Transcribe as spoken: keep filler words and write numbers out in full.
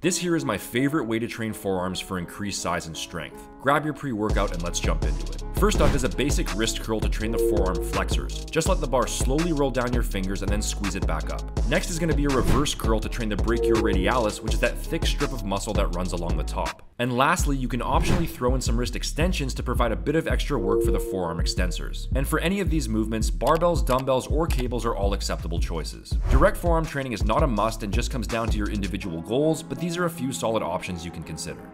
This here is my favorite way to train forearms for increased size and strength. Grab your pre-workout and let's jump into it. First up is a basic wrist curl to train the forearm flexors. Just let the bar slowly roll down your fingers and then squeeze it back up. Next is going to be a reverse curl to train the brachioradialis, which is that thick strip of muscle that runs along the top. And lastly, you can optionally throw in some wrist extensions to provide a bit of extra work for the forearm extensors. And for any of these movements, barbells, dumbbells, or cables are all acceptable choices. Direct forearm training is not a must and just comes down to your individual goals, but these are a few solid options you can consider.